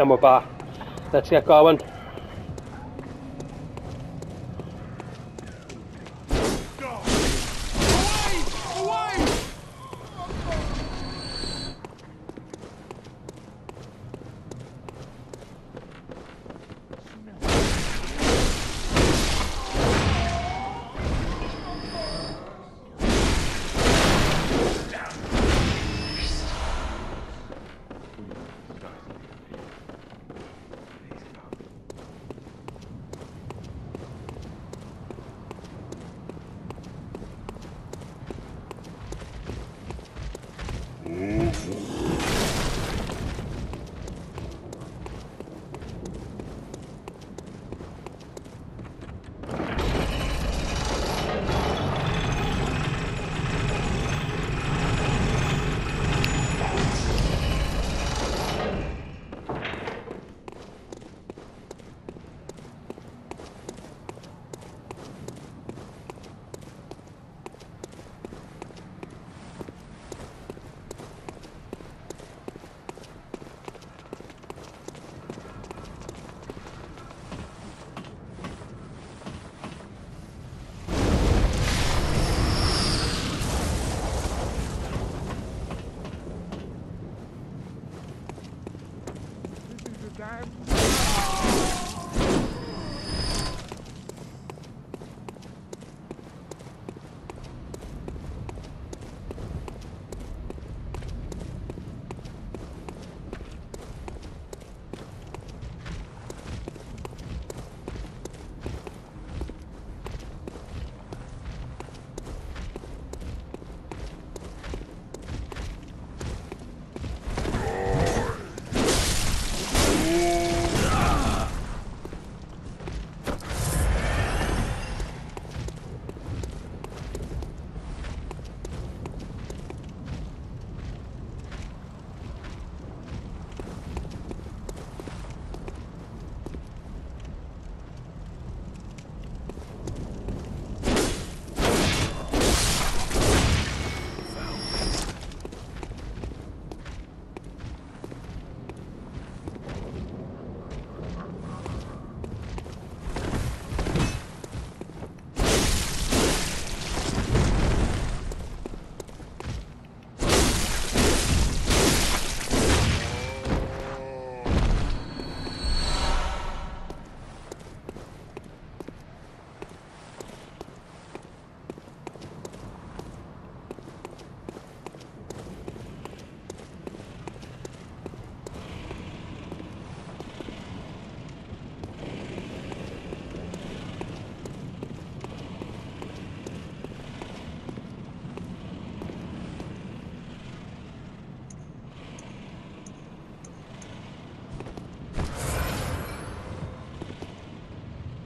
And we're back. Let's get going.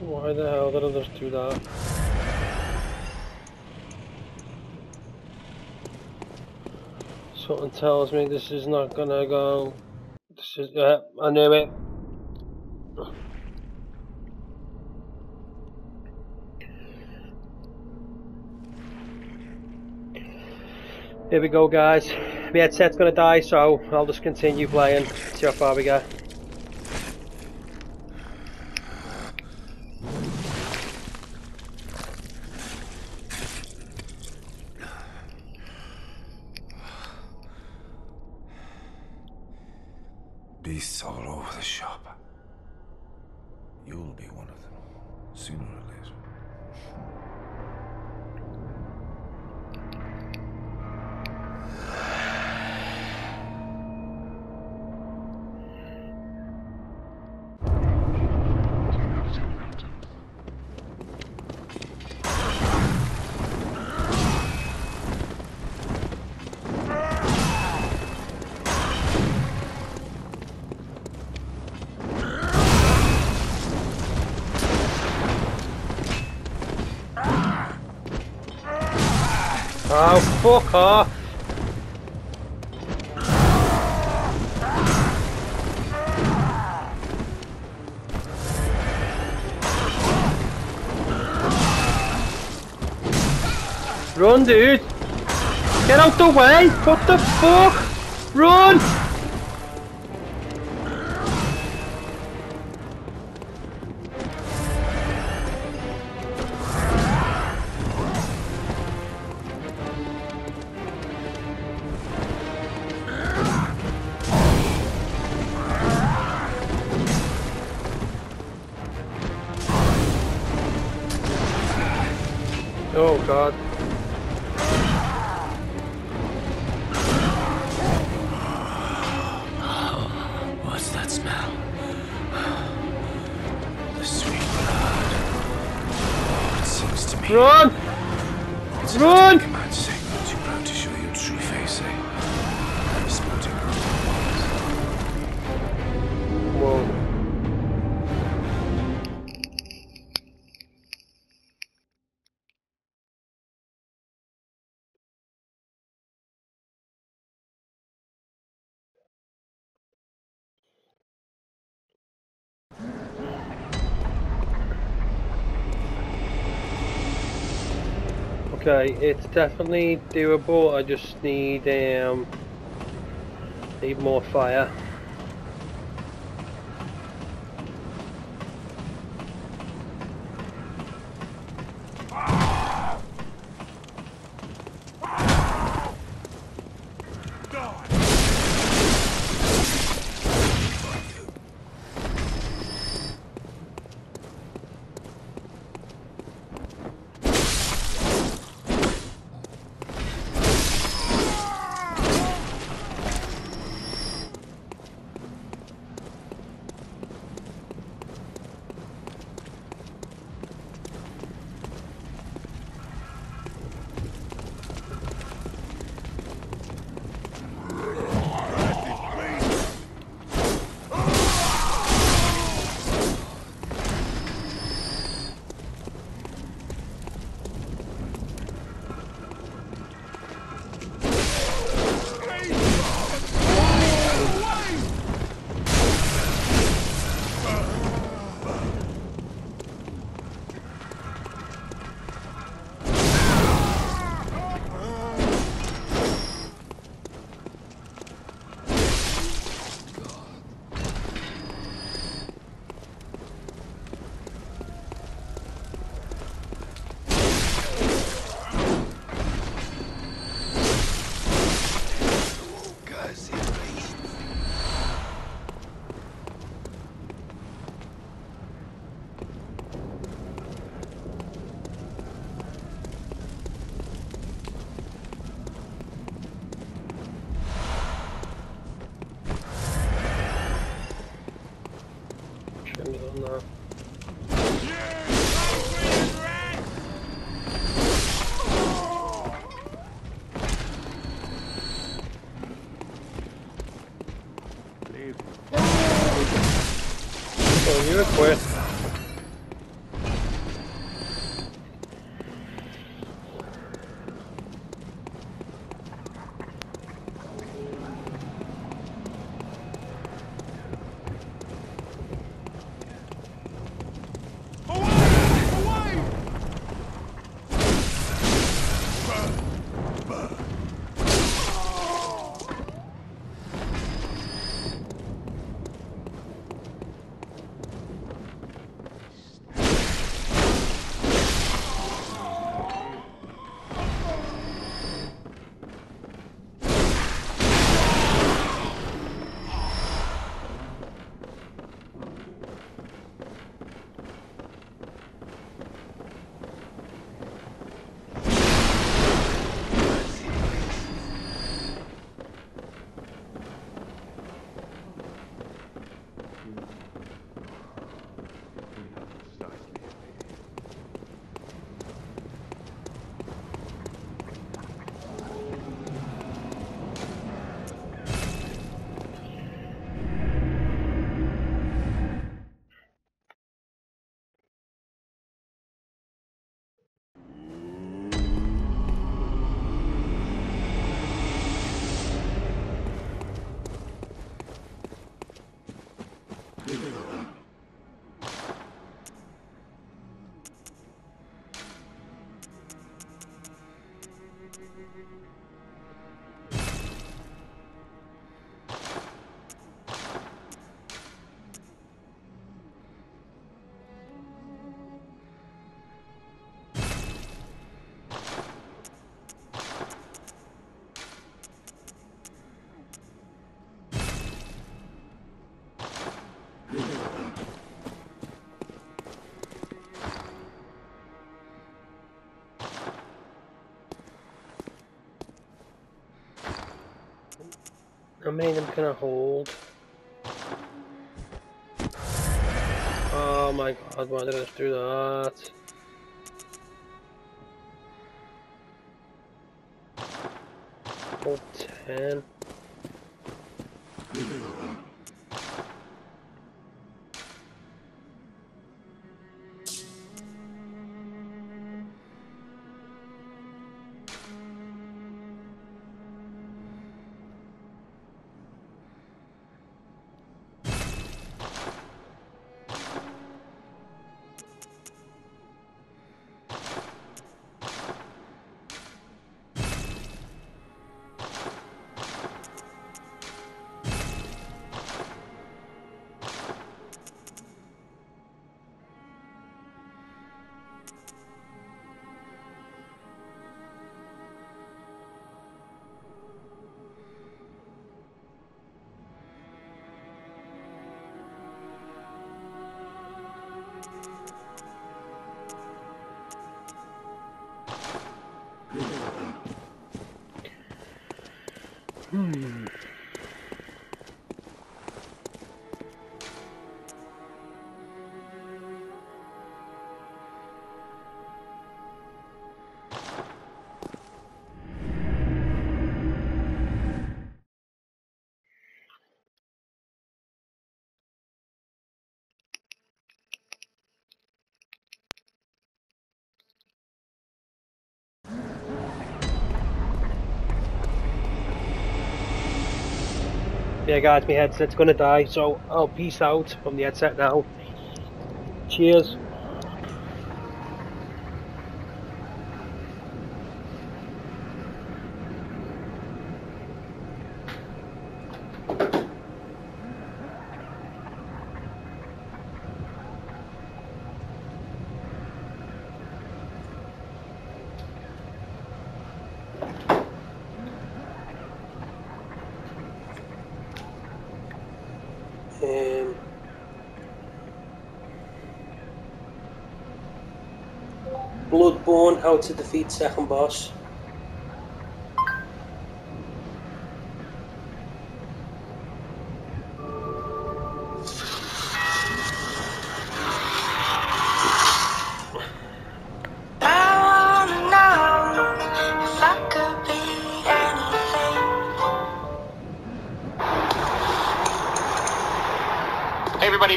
Why the hell did others do that? Something tells me this is not gonna go. This is, yeah, I knew it. Here we go, guys. My headset's gonna die, so I'll just continue playing, see how far we get. Fuck off! Run, dude! Get out the way! What the fuck? Run! god. What's that smell? The sweet blood. Oh, it seems to me. Run! It's run! Command signal too proud to show your true face, eh? I'm sporting her. Whoa. Okay, it's definitely doable. I just need more fire. many of them can I hold? Oh my god, why did I do that? Hold 10. Yeah guys, my headset's gonna die, so I'll peace out from the headset now. Cheers. Bloodborne, how to defeat second boss.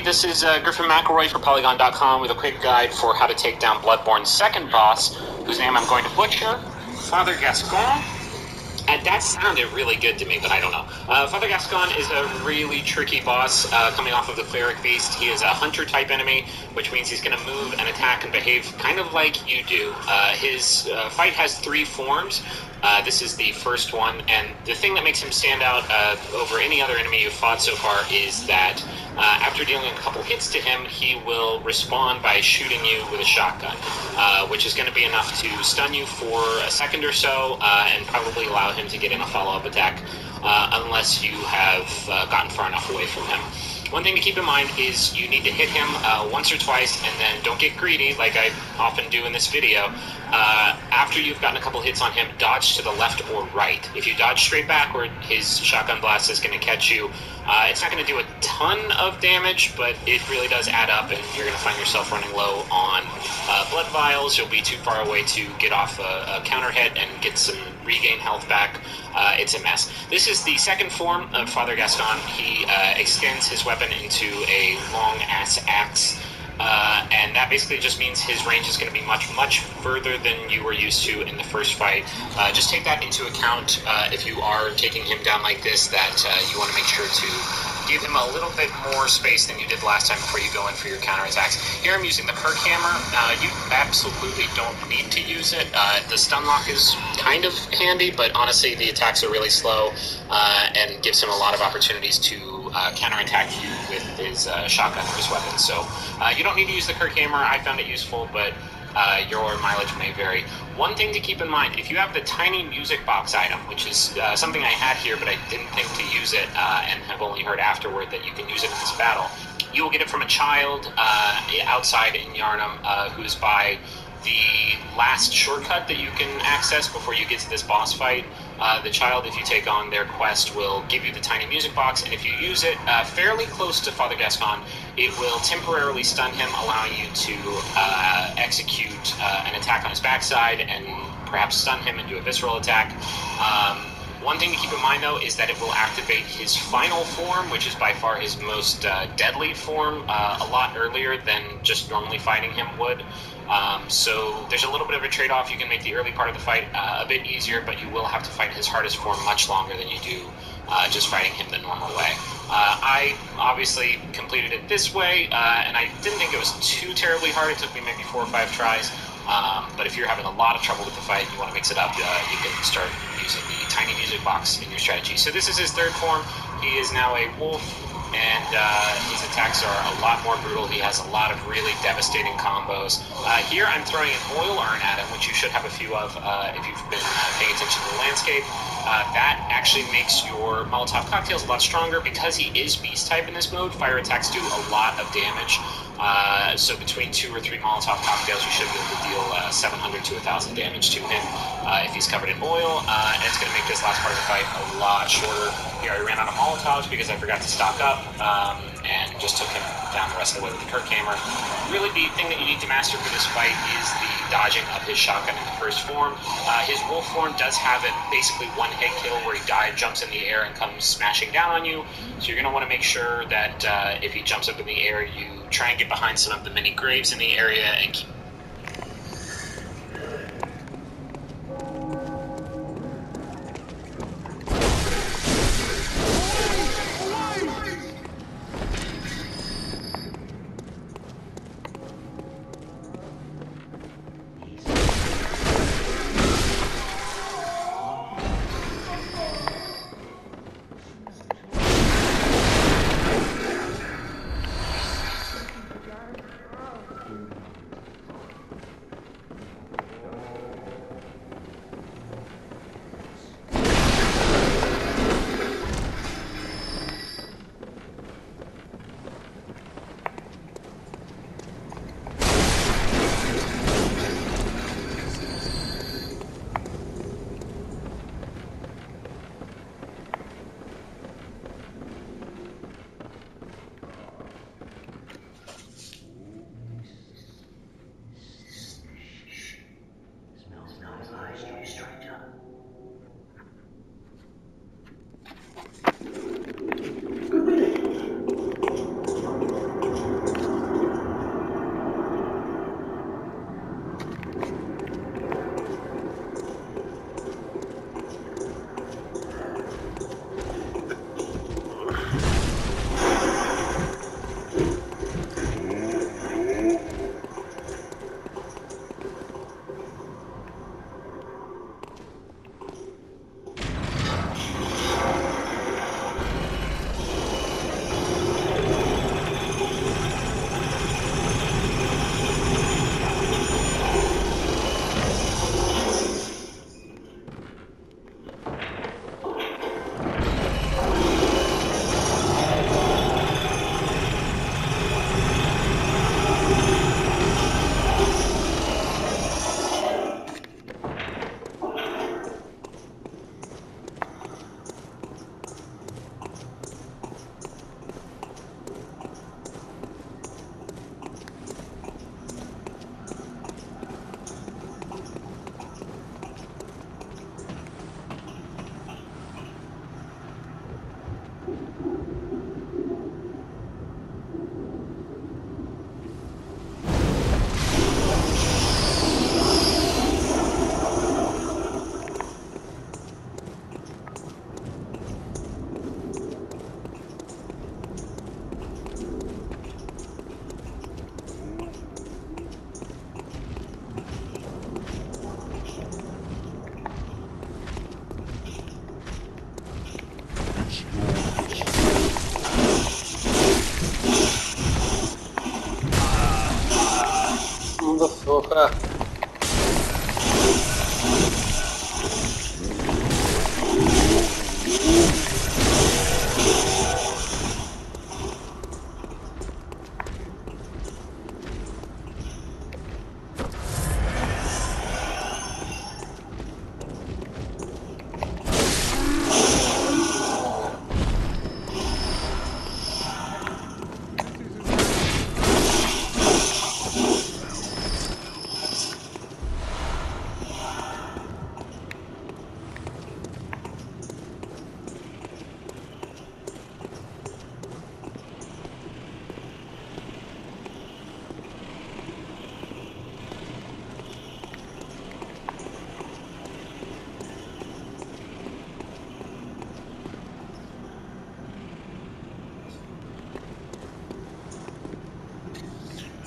This is Griffin McElroy for Polygon.com with a quick guide for how to take down Bloodborne's second boss, whose name I'm going to butcher, Father Gascoigne. And that sounded really good to me, but I don't know. Father Gascoigne is a really tricky boss coming off of the Cleric Beast. He is a hunter-type enemy, which means he's going to move and attack and behave kind of like you do. His fight has three forms. This is the first one, and the thing that makes him stand out over any other enemy you've fought so far is that after dealing a couple hits to him, he will respond by shooting you with a shotgun, which is going to be enough to stun you for a second or so and probably allow him to get in a follow-up attack unless you have gotten far enough away from him. One thing to keep in mind is you need to hit him once or twice, and then don't get greedy like I often do in this video. After you've gotten a couple hits on him, dodge to the left or right. If you dodge straight backward, his shotgun blast is going to catch you. It's not going to do a ton of damage, but it really does add up, and you're going to find yourself running low on blood vials. You'll be too far away to get off a counter hit and get some regain health back. It's a mess. This is the second form of Father Gascoigne. He extends his weapon into a long-ass axe. And that basically just means his range is going to be much, much further than you were used to in the first fight. Just take that into account if you are taking him down like this, that you want to make sure to give him a little bit more space than you did last time before you go in for your counterattacks. Here I'm using the Kirkhammer. You absolutely don't need to use it. The stun lock is kind of handy, but honestly the attacks are really slow and gives him a lot of opportunities to counterattack you with his shotgun or his weapon. So you don't need to use the Kirkhammer. I found it useful, but your mileage may vary. One thing to keep in mind, if you have the tiny music box item, which is something I had here, but I didn't think to use it and have only heard afterward that you can use it in this battle, you will get it from a child outside in Yharnam who's by the last shortcut that you can access before you get to this boss fight. The child, if you take on their quest, will give you the tiny music box, and if you use it fairly close to Father Gascoigne, it will temporarily stun him, allowing you to execute an attack on his backside and perhaps stun him and do a visceral attack. One thing to keep in mind, though, is that it will activate his final form, which is by far his most deadly form, a lot earlier than just normally fighting him would. So there's a little bit of a trade-off. You can make the early part of the fight a bit easier, but you will have to fight his hardest form much longer than you do just fighting him the normal way. I obviously completed it this way, and I didn't think it was too terribly hard. It took me maybe 4 or 5 tries. But if you're having a lot of trouble with the fight and you want to mix it up, you can start using the tiny music box in your strategy. So this is his third form. He is now a wolf, and his attacks are a lot more brutal. He has a lot of really devastating combos. Here I'm throwing an oil urn at him, which you should have a few of if you've been paying attention to the landscape. That actually makes your Molotov cocktails a lot stronger. Because he is beast type in this mode, fire attacks do a lot of damage. So between 2 or 3 Molotov cocktails, you should be able to deal 700 to 1,000 damage to him if he's covered in oil, and it's going to make this last part of the fight a lot shorter. Here I ran out of Molotovs because I forgot to stock up, and just took him down the rest of the way with the Kirkhammer. Really, the thing that you need to master for this fight is the dodging of his shotgun in the first form. His wolf form does have it basically one-hit kill where he jumps in the air and comes smashing down on you, so you're going to want to make sure that if he jumps up in the air, you try and get behind some of the many graves in the area and keep...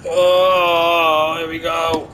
Oh, here we go.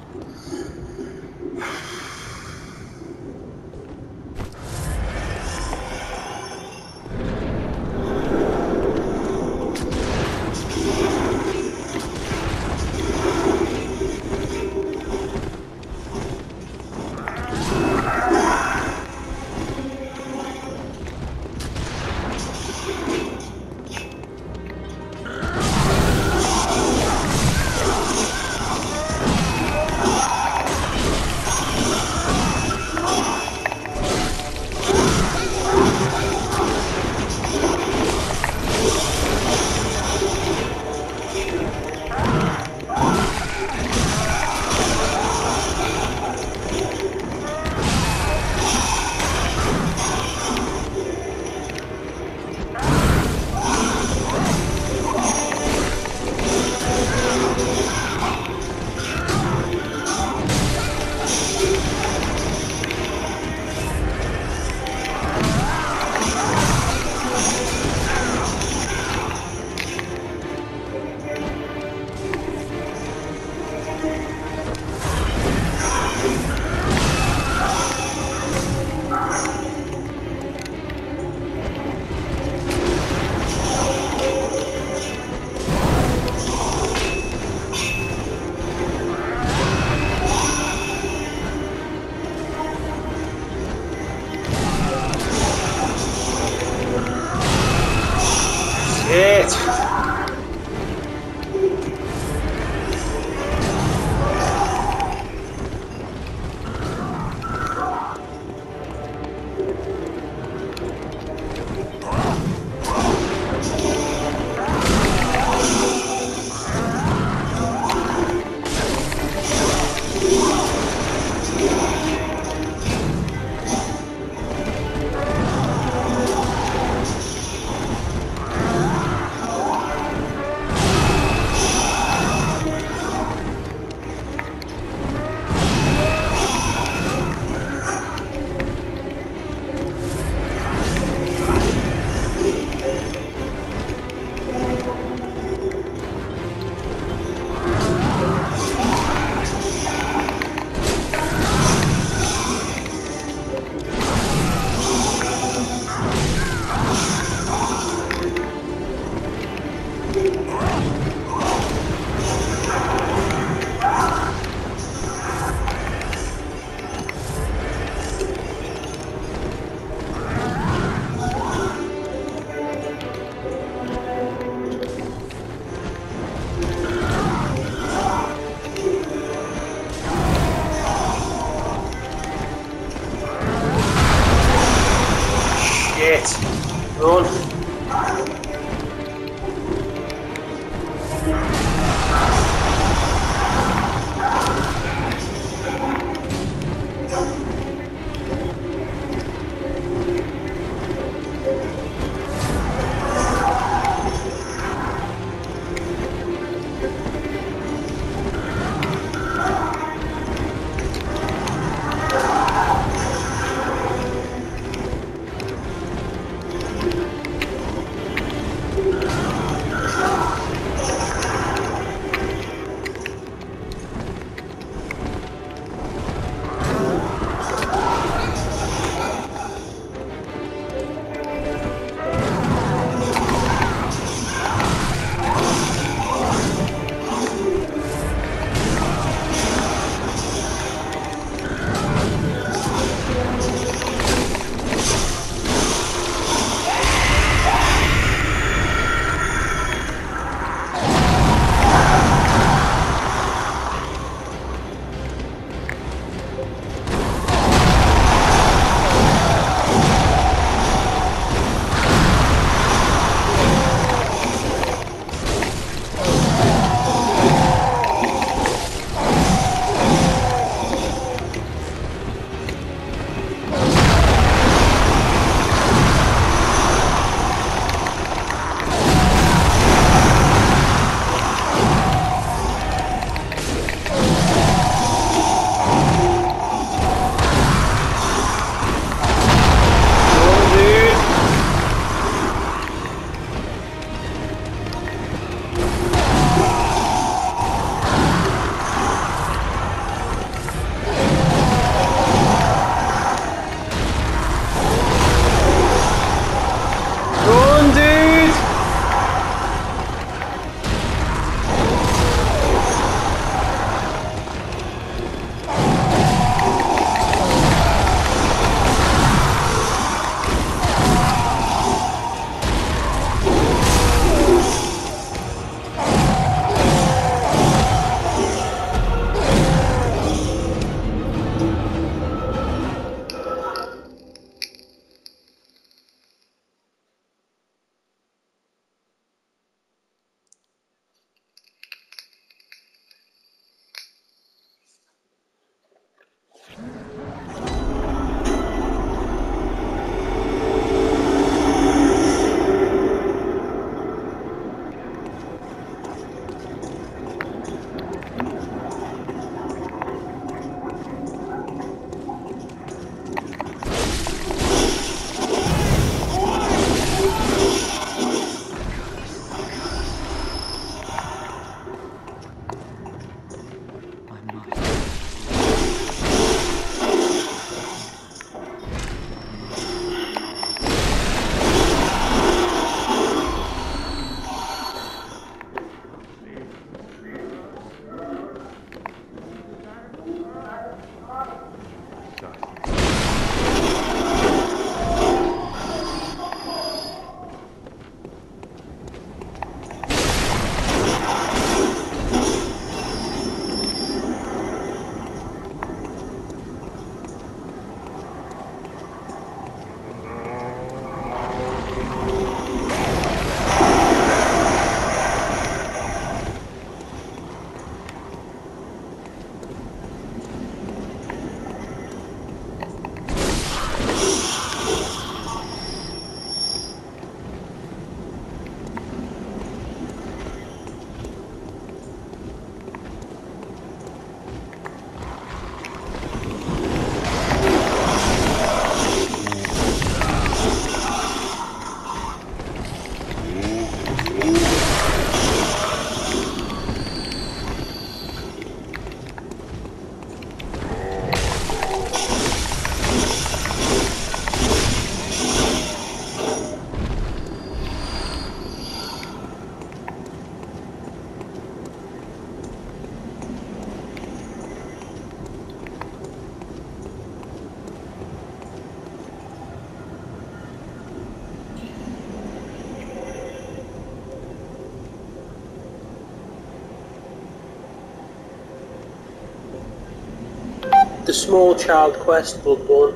The Small Child Quest, Bloodborne.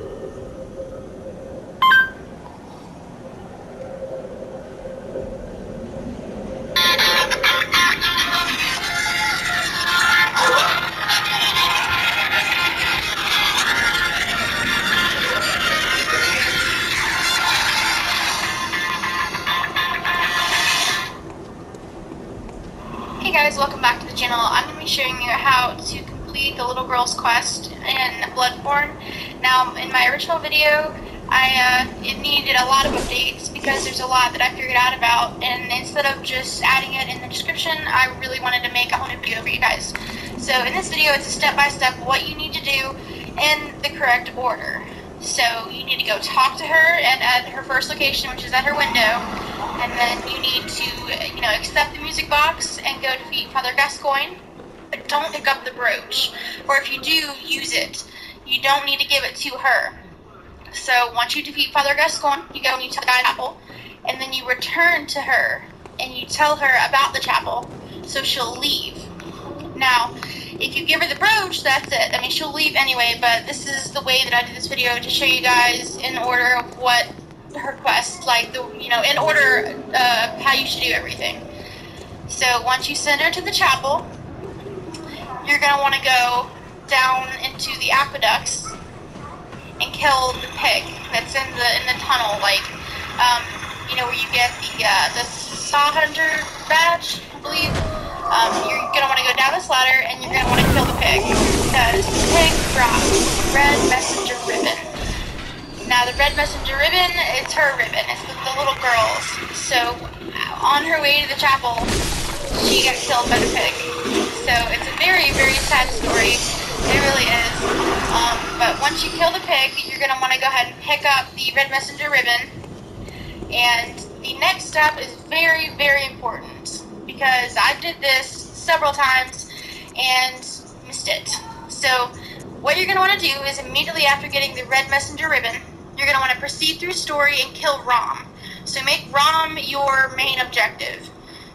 Hey guys, welcome back to the channel. I'm going to be showing you how to complete the little girl's quest in Bloodborne. Now, in my original video, it needed a lot of updates because there's a lot that I figured out about, and instead of just adding it in the description, I really wanted to make a whole new video for you guys. So in this video, it's a step-by-step what you need to do in the correct order. So you need to go talk to her at her first location, which is at her window, and then you need to, you know, accept the music box and go defeat Father Gascoigne. But don't pick up the brooch, or if you do, use it. You don't need to give it to her. So once you defeat Father Gascoigne, you go and you tell the guy chapel, and then you return to her and you tell her about the chapel, so she'll leave. Now, if you give her the brooch, that's it. I mean, she'll leave anyway, but this is the way that I did this video to show you guys in order of what her quest, like, the, you know, in order of how you should do everything. So once you send her to the chapel, you're going to want to go down into the aqueducts and kill the pig that's in the tunnel, like, you know, where you get the saw hunter badge, I believe. You're going to want to go down this ladder, and you're going to want to kill the pig, because the pig drops red messenger ribbon. Now, the red messenger ribbon, it's her ribbon. It's the little girl's. So on her way to the chapel, she got killed by the pig. So it's a very, very sad story. It really is. But once you kill the pig, you're going to want to go ahead and pick up the red messenger ribbon. And the next step is very, very important, because I did this several times and missed it. So what you're going to want to do is, immediately after getting the red messenger ribbon, you're going to want to proceed through story and kill Rom. So make Rom your main objective.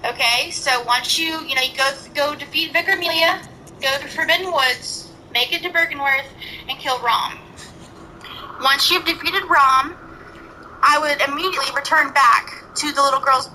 Okay, so once you know, you go defeat Vicar Amelia, go to Forbidden Woods, make it to Birkenworth, and kill Rom. Once you've defeated Rom, I would immediately return back to the little girl's.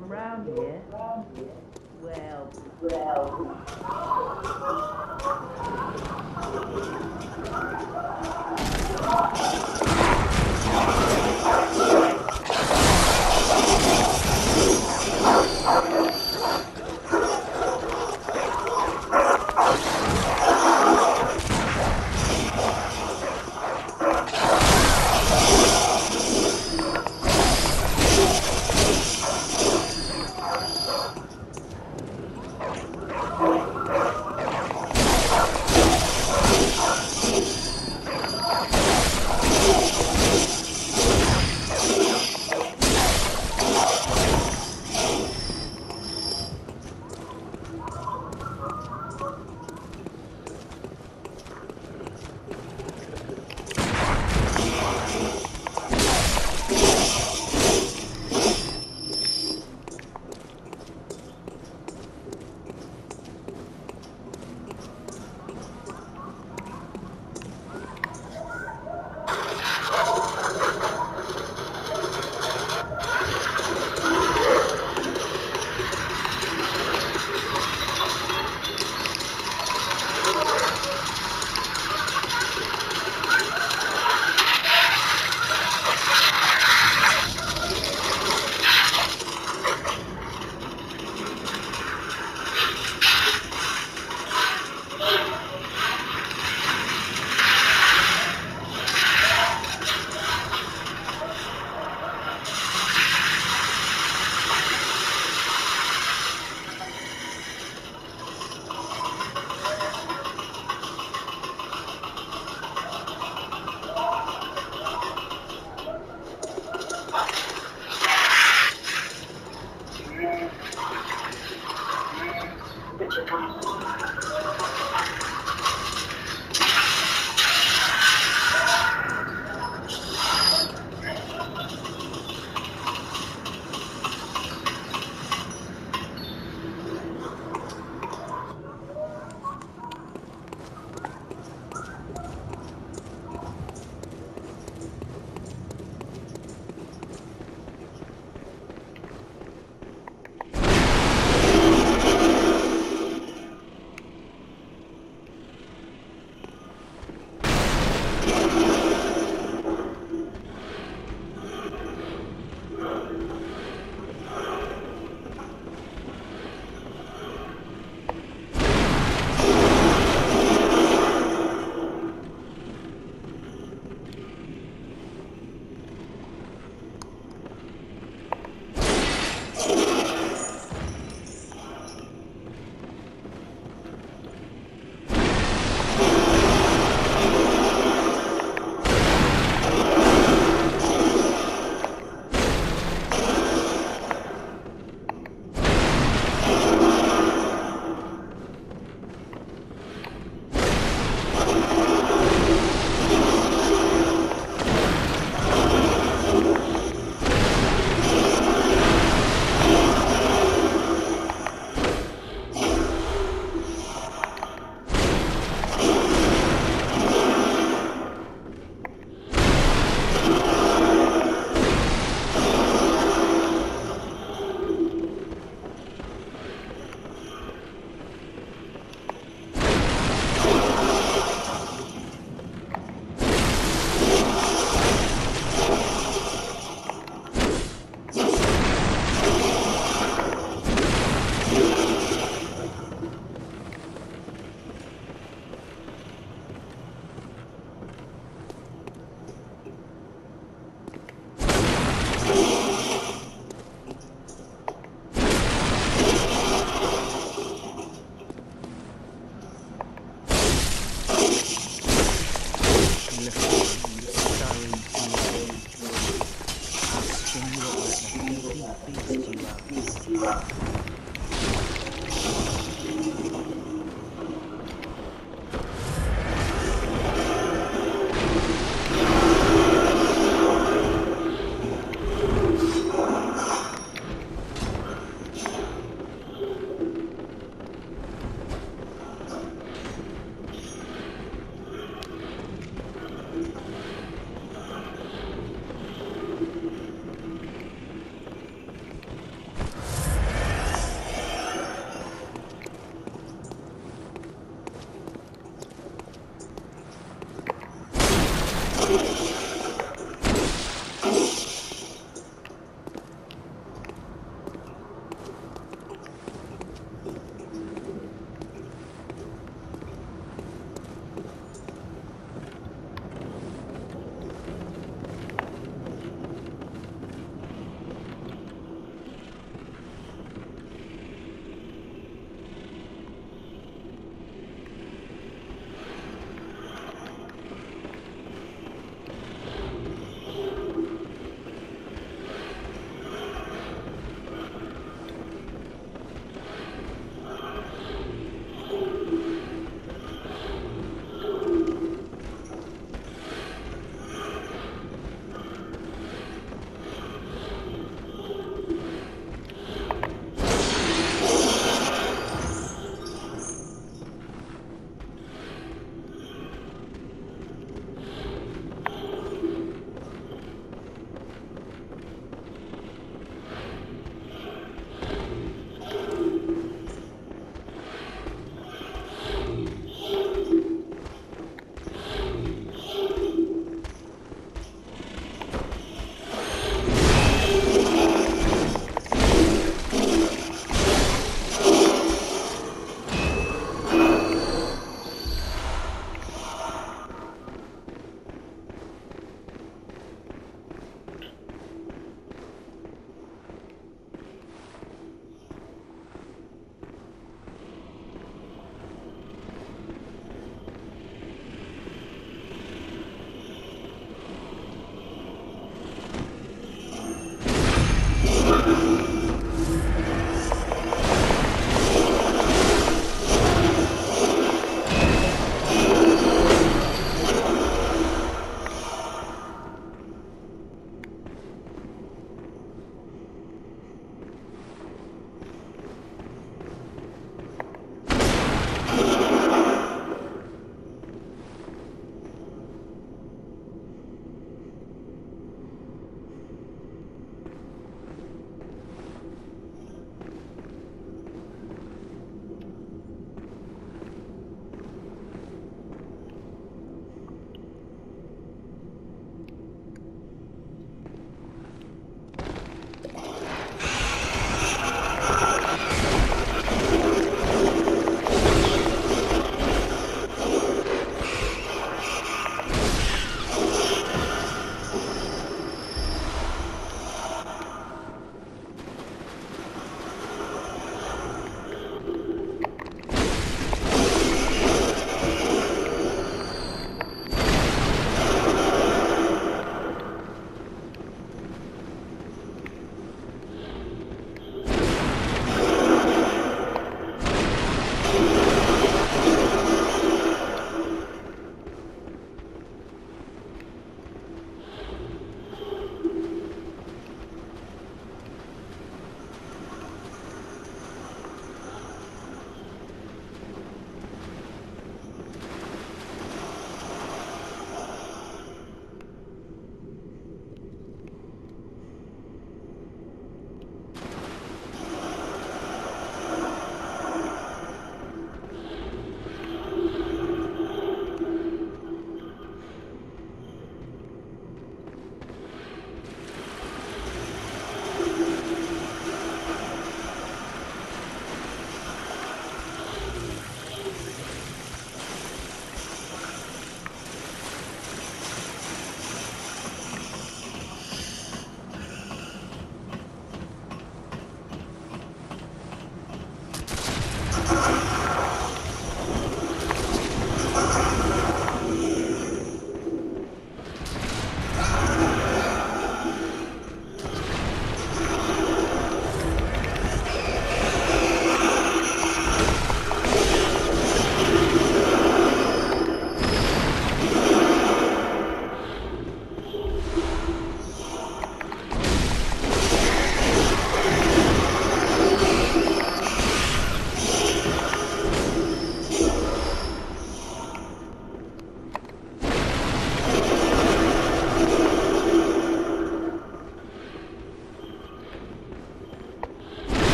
from round here.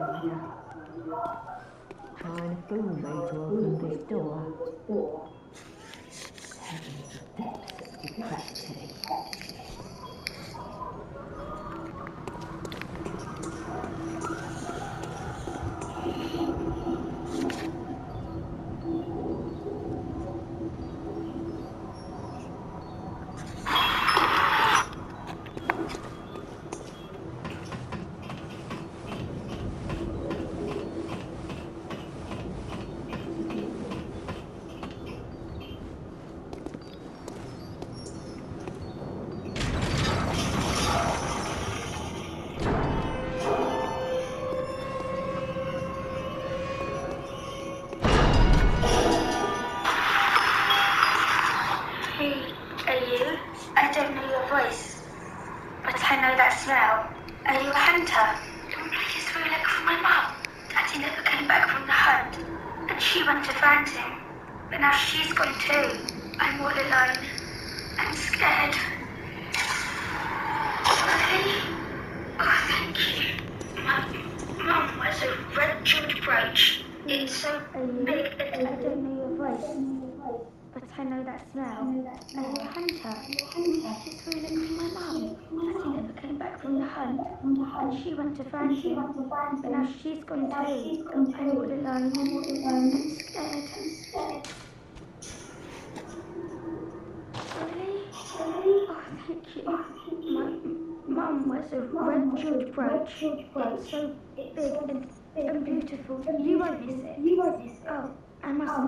from here. Trying to fool me to open this door. Heaven's depths of depravity. If you find my mum, give her this music box. It plays one of Daddy's favourite songs, and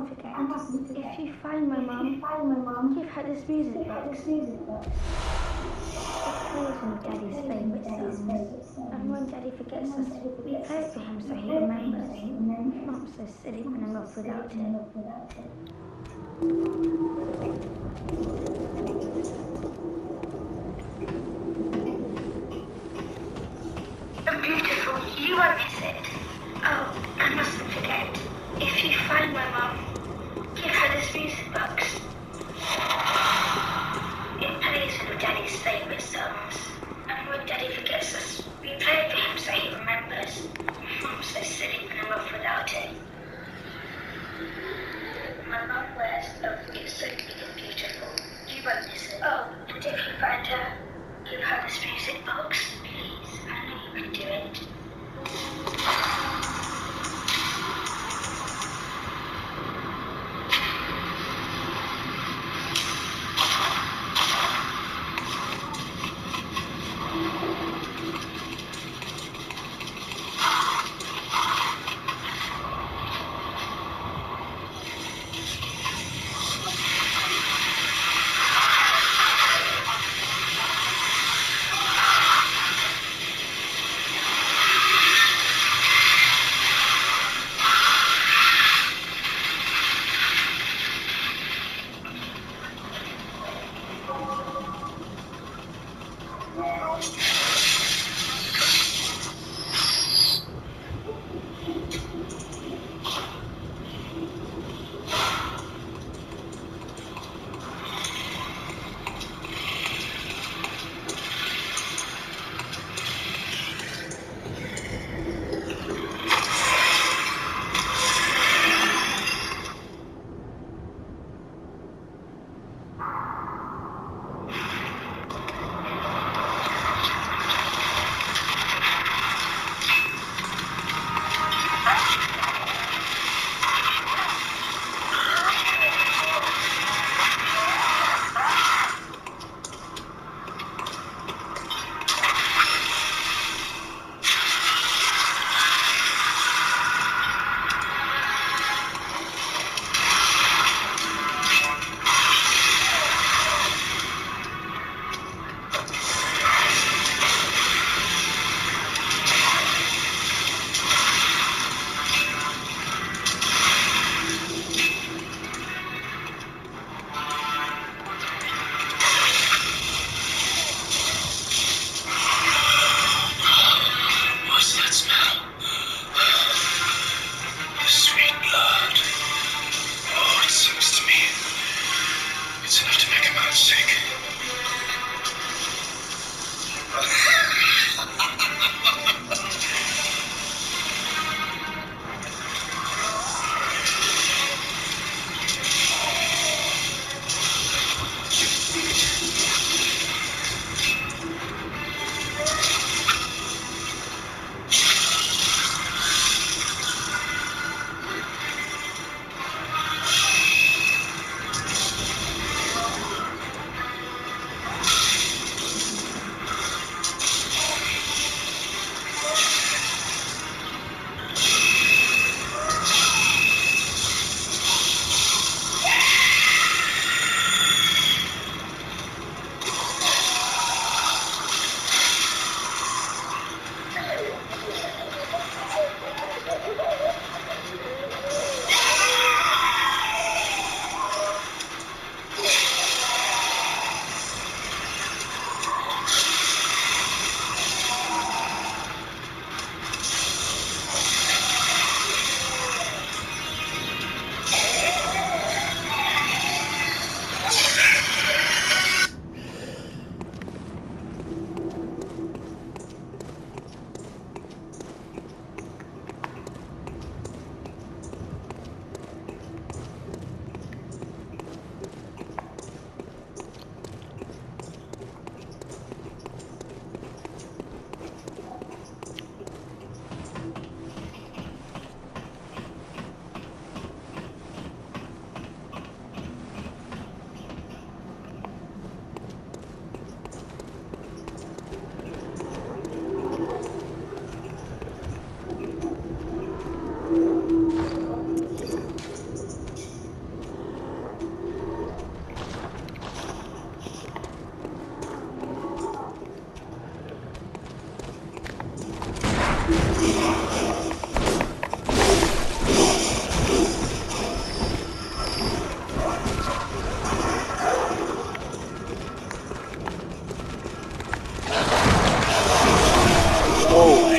when Daddy forgets us, we play it for him so he remembers. Mum's so silly when I'm off without it. Beautiful, you won't miss it. Oh, I mustn't forget. If you find my mum, give her this music box. It plays one of Daddy's favourite songs, and when Daddy forgets us, we play it for him so he remembers. Mum's so silly when I'm off without it. My mum wears love is so big and beautiful. You won't miss it. Oh, and if you find her, give her this music box, please. I know you can do it. Oh.